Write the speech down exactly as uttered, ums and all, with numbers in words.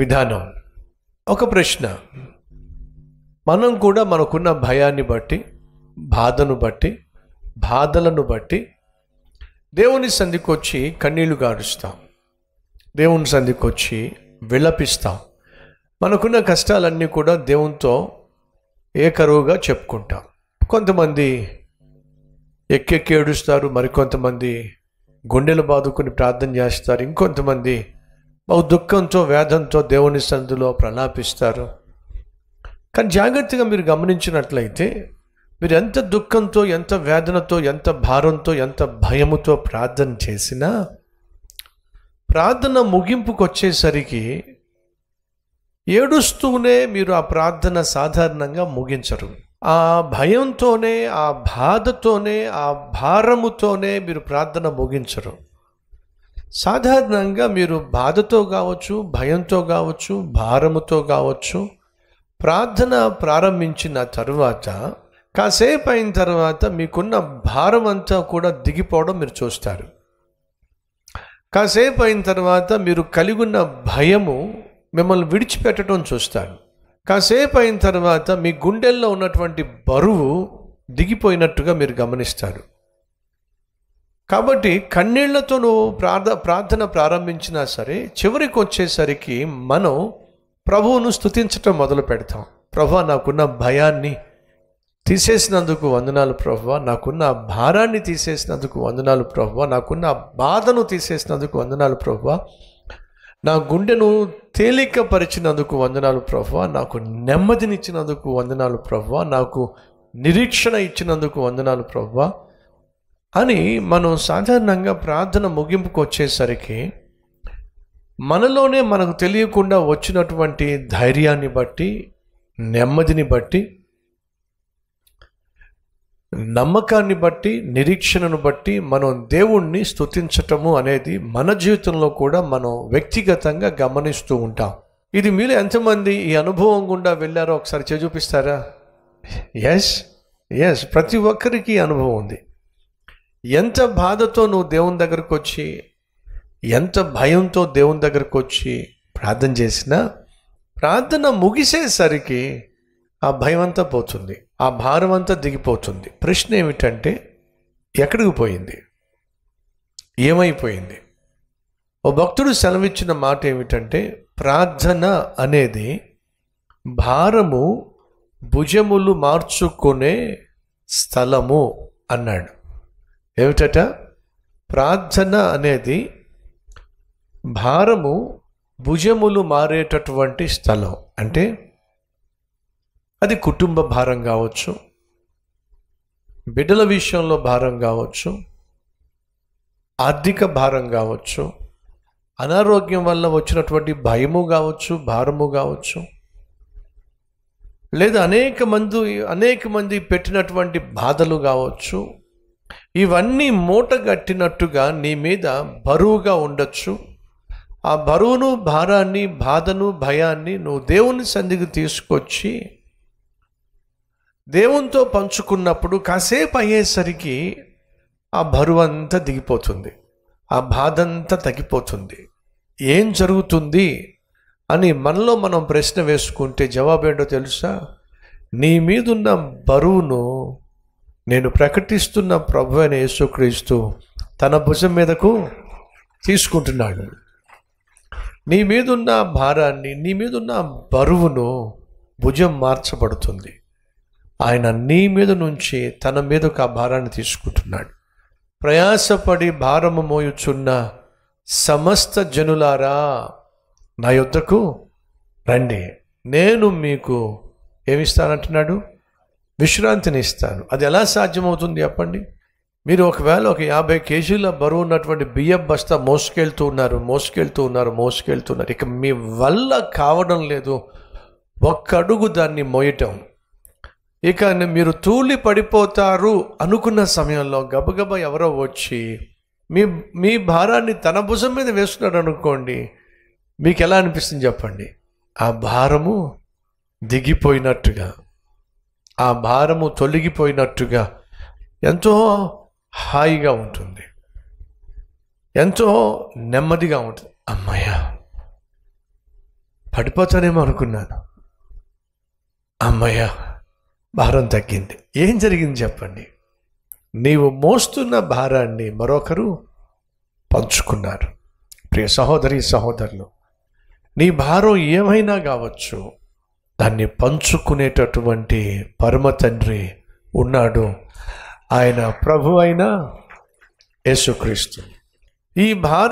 విధానం. ఒక ప్రశ్న, మనం కూడా మనకున్న భయాన్ని బట్టి, బాధను బట్టి, బాధలను బట్టి దేవుని సంధికొచ్చి కన్నీళ్లు గారుస్తాం, దేవుని సంధికొచ్చి విలపిస్తాం, మనకున్న కష్టాలన్నీ కూడా దేవునితో ఏకరువుగా చెప్పుకుంటాం. కొంతమంది ఎక్కెక్కి ఏడుస్తారు, మరికొంతమంది గుండెలు బాదుకుని ప్రార్థన చేస్తారు, ఇంకొంతమంది బహు దుఃఖంతో వేదంతో దేవుని సంధిలో ప్రలాపిస్తారు. కానీ జాగ్రత్తగా మీరు గమనించినట్లయితే, మీరు ఎంత దుఃఖంతో, ఎంత వేదనతో, ఎంత భారంతో, ఎంత భయముతో ప్రార్థన చేసినా, ప్రార్థన ముగింపుకు వచ్చేసరికి ఏడుస్తూనే మీరు ఆ ప్రార్థన సాధారణంగా ముగించరు. ఆ భయంతోనే, ఆ బాధతోనే, ఆ భారముతోనే మీరు ప్రార్థన ముగించరు. సాధారణంగా మీరు బాధతో కావచ్చు, భయంతో కావచ్చు, భారముతో కావచ్చు, ప్రార్థన ప్రారంభించిన తర్వాత కాసేపు అయిన తర్వాత మీకున్న భారం అంతా కూడా దిగిపోవడం మీరు చూస్తారు. కాసేపు అయిన తర్వాత మీరు కలిగి ఉన్న భయము మిమ్మల్ని విడిచిపెట్టడం చూస్తారు. కాసేపు అయిన తర్వాత మీ గుండెల్లో ఉన్నటువంటి బరువు దిగిపోయినట్టుగా మీరు గమనిస్తారు. కాబట్టి కన్నీళ్లతో నువ్వు ప్రార్థ ప్రార్థన ప్రారంభించినా సరే, చివరికి వచ్చేసరికి మనం ప్రభువును స్తుతించటం మొదలు పెడతాం. ప్రభువా, నాకున్న భయాన్ని తీసేసినందుకు వందనాలు ప్రభువా, నాకున్న భారాన్ని తీసేసినందుకు వందనాలు ప్రభువా, నాకున్న బాధను తీసేసినందుకు వందనాలు ప్రభువా, నా గుండెను తేలికపరిచినందుకు వందనాలు ప్రభువా, నాకు నెమ్మదినిచ్చినందుకు వందనాలు ప్రభువా, నాకు నిరీక్షణ ఇచ్చినందుకు వందనాలు ప్రభువా అని మనం సాధారణంగా ప్రార్థన ముగింపుకు వచ్చేసరికి మనలోనే మనకు తెలియకుండా వచ్చినటువంటి ధైర్యాన్ని బట్టి, నెమ్మదిని బట్టి, నమ్మకాన్ని బట్టి, నిరీక్షణను బట్టి మనం దేవుణ్ణి స్తుతించటము అనేది మన జీవితంలో కూడా మనం వ్యక్తిగతంగా గమనిస్తూ ఉంటాం. ఇది మీలో ఎంతమంది ఈ అనుభవం గుండా వెళ్ళారో ఒకసారి చేయి చూపిస్తారా? ఎస్ ఎస్ ప్రతి ఒక్కరికి అనుభవం ఉంది. ఎంత బాధతో నువ్వు దేవుని దగ్గరకు వచ్చి, ఎంత భయంతో దేవుని దగ్గరకు వచ్చి ప్రార్థన చేసినా, ప్రార్థన ముగిసేసరికి ఆ భయం అంతా పోతుంది, ఆ భారం అంతా దిగిపోతుంది. ప్రశ్న ఏమిటంటే, ఎక్కడికి పోయింది, ఏమైపోయింది? ఓ భక్తుడు సెలవిచ్చిన మాట ఏమిటంటే, ప్రార్థన అనేది భారము భుజములు మార్చుకునే స్థలము అన్నాడు. ఏమిటట? ప్రార్థన అనేది భారము భుజములు మారేటటువంటి స్థలం. అంటే అది కుటుంబ భారం కావచ్చు, బిడ్డల విషయంలో భారం కావచ్చు, ఆర్థిక భారం కావచ్చు, అనారోగ్యం వల్ల వచ్చినటువంటి భయము కావచ్చు, భారము కావచ్చు, లేదా అనేక మంది అనేక మంది పెట్టినటువంటి బాధలు కావచ్చు. ఇవన్నీ మూటగట్టినట్టుగా నీ మీద బరువుగా ఉండొచ్చు. ఆ బరువును, భారాన్ని, బాధను, భయాన్ని నువ్వు దేవుని సన్నిధికి తీసుకొచ్చి దేవునితో పంచుకున్నప్పుడు కాసేపు అయ్యేసరికి ఆ బరువు అంతా దిగిపోతుంది, ఆ బాధ అంతా తగ్గిపోతుంది. ఏం జరుగుతుంది అని మనలో మనం ప్రశ్న వేసుకుంటే జవాబు ఏంటో తెలుసా? నీ మీదున్న బరువును నేను ప్రకటిస్తున్న ప్రభు అయిన యేసుక్రీస్తు తన భుజం మీదకు తీసుకుంటున్నాడు. నీ మీదున్న భారాన్ని, నీ మీదున్న బరువును భుజం మార్చబడుతుంది. ఆయన నీ మీద నుంచి తన మీదకు ఆ భారాన్ని తీసుకుంటున్నాడు. ప్రయాసపడి భారము మోయుచున్న సమస్త జనులారా, నా యొద్దకు రండి, నేను మీకు ఏమిస్తానంటున్నాడు? విశ్రాంతిని ఇస్తాను. అది ఎలా సాధ్యమవుతుంది చెప్పండి? మీరు ఒకవేళ ఒక యాభై కేజీల బరువు ఉన్నటువంటి బియ్యం బస్తా మోసుకెళ్తూ ఉన్నారు మోసుకెళ్తూ ఉన్నారు మోసుకెళ్తున్నారు ఇక మీ వల్ల కావడం లేదు ఒక్క అడుగు దాన్ని మోయటం. ఇక మీరు తూలి పడిపోతారు అనుకున్న సమయంలో గబగబా ఎవరో వచ్చి మీ మీ భారాన్ని తన భుజం మీద వేస్తున్నాడు అనుకోండి, మీకు ఎలా అనిపిస్తుంది చెప్పండి? ఆ భారము దిగిపోయినట్టుగా, ఆ భారము తొలగిపోయినట్టుగా ఎంతో హాయిగా ఉంటుంది, ఎంతో నెమ్మదిగా ఉంటుంది. అమ్మయ్య, పడిపోతానేమో అనుకున్నాను. అమ్మయ్య భారం తగ్గింది. ఏం జరిగింది చెప్పండి? నీవు మోస్తున్న భారాన్ని మరొకరు పంచుకున్నారు. ప్రియ సహోదరి సహోదరులు, నీ భారం ఏమైనా కావచ్చు, దాన్ని పంచుకునేటటువంటి పరమ తండ్రి ఉన్నాడు. ఆయన ప్రభు అయిన యేసుక్రీస్తు ఈ భారం